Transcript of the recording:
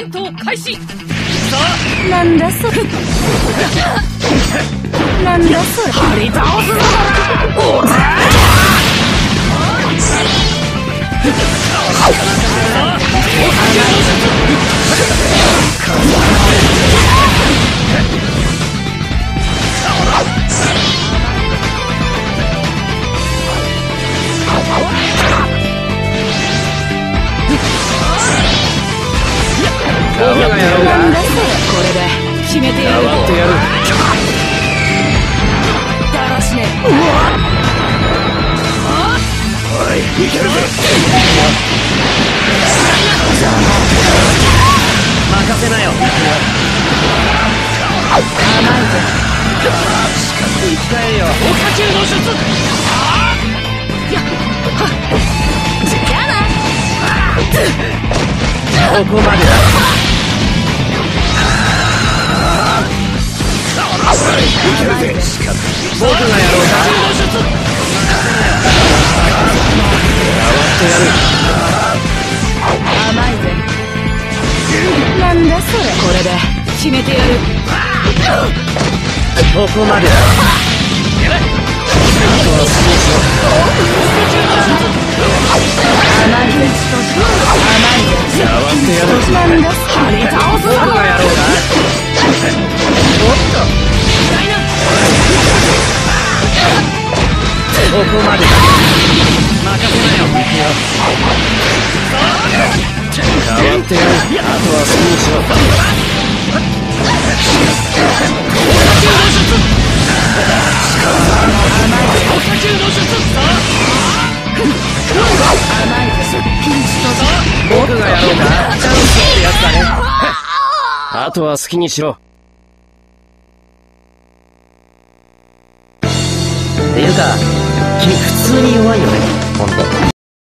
戦闘開始。さあ、なんだそれ。なんだそれ。張り倒すぞ。おら。ここまでだ。 ここまでだ。 あとは好きにしろ。 っていうか、君普通に弱いよね。